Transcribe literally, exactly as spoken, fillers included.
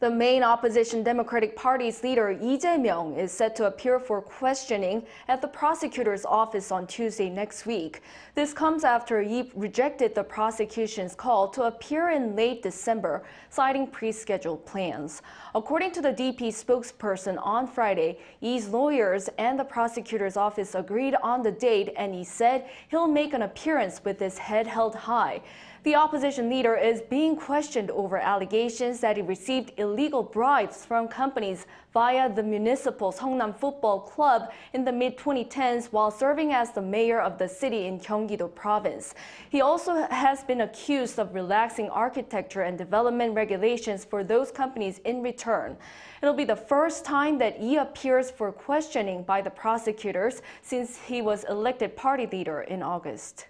The main opposition Democratic Party's leader Lee Jae-myung is set to appear for questioning at the prosecutor's office on Tuesday next week. This comes after he rejected the prosecution's call to appear in late December, citing pre-scheduled plans. According to the D P spokesperson on Friday, Lee's lawyers and the prosecutor's office agreed on the date, and he said he'll make an appearance with his head held high. The opposition leader is being questioned over allegations that he received illegal bribes from companies via the municipal Seongnam Football Club in the mid twenty tens while serving as the mayor of the city in Gyeonggi-do province. He also has been accused of relaxing architecture and development regulations for those companies in return. It'll be the first time that Lee appears for questioning by the prosecutors since he was elected party leader in August.